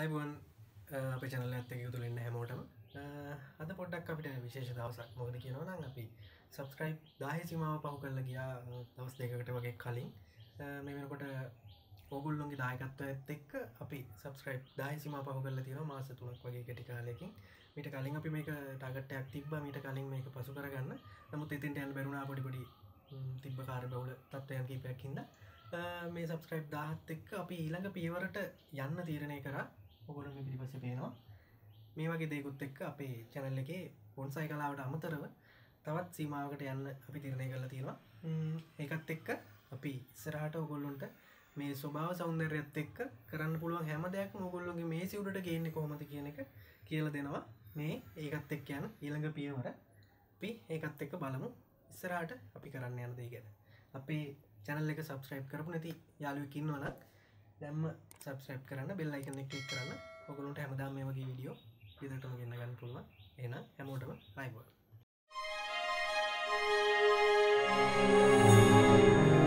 අයිබෝන් අපේ channel එකත් එක්ක එකතු වෙන්න හැමෝටම අද පොඩ්ඩක් අපිට විශේෂ දවසක්. මොකද කියනවා නම් අපි subscribe 10 සීමාව පහු කරලා ගියා දවස් දෙකකට වගේ කලින්. මේ වෙනකොට ඕගොල්ලෝගේ දායකත්වයත් එක්ක අපි subscribe 10 සීමාව පහු කරලා තියෙනවා මාස 3ක් වගේ කෙටි කාලයකින්. මීට කලින් අපි මේක ටාගට් එකක් තිබ්බා. මීට කලින් මේක පසු කරගන්න. නමුත් එතෙන්ට යන්න බැරි වුණා පොඩි පොඩි තිබ්බ කාර්යබහුල තත්ත්වයන් කීපයක් හින්දා. මේ subscribe 10ත් එක්ක අපි ඊළඟ පියවරට යන්න තීරණය කරා. ඔයගොල්ලෝ මේ පිටිපස්සේ පේනවා. මේ වගේ දේකුත් එක්ක අපේ channel එකේ bonsai කලාවට අමතරව තවත් සීමාවකට යන්න අපි තීරණය කරලා තියෙනවා. ඒකත් එක්ක අපි ඉස්සරහට ඔයගොල්ලන්ට මේ ස්වභාව సౌందර්යයත් එක්ක කරන්න පුළුවන් හැම දෙයක්ම ඔයගොල්ලෝගේ මේ සිවුරට ගේන්නේ කොහොමද කියන එක කියලා දෙනවා. මේ ඒකත් එක්ක යන ඊළඟ පියවර අපි ඒකත් එක්ක බලමු. ඉස්සරහට අපි කරන්න යන දේ ගැන. අපේ चैनल के सब्सक्राइब करपु නැති යාළුවෙක් ඉන්නවනම් දැන්ම සබ්ස්ක්‍රයිබ් කරන්න බෙල් අයිකන් එක ක්ලික් කරන්න. ඔයගොල්ලන්ට හැමදාම මේ වගේ වීඩියෝ විදිහටම ගෙන්න ගන්න පුළුවන්. එහෙනම් හැමෝටම ලයික්